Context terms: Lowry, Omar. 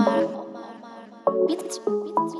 Omar.